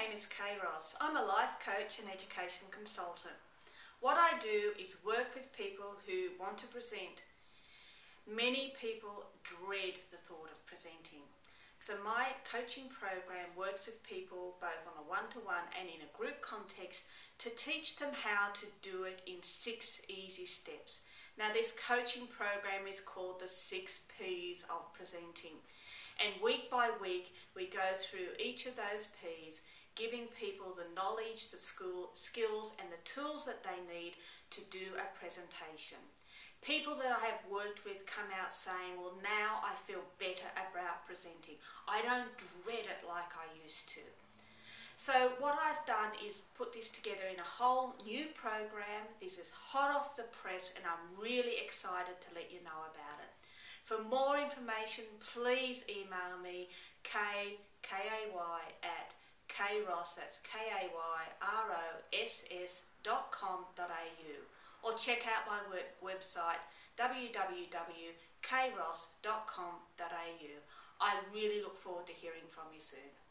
name is Kay Ross. I'm a life coach and education consultant. What I do is work with people who want to present. Many people dread the thought of presenting. So my coaching program works with people both on a one-to-one and in a group context to teach them how to do it in 6 easy steps. Now this coaching program is called the 6 P's of presenting. And week by week we go through each of those P's, giving people the knowledge, the skills and the tools that they need to do a presentation. People that I have worked with come out saying, well, now I feel better about presenting. I don't dread it like I used to. So what I've done is put this together in a whole new program. This is hot off the press and I'm really excited to let you know about it. For more information, please email me kay@kayross, that's kayross.com.au, or check out my website www.kayross.com.au. I really look forward to hearing from you soon.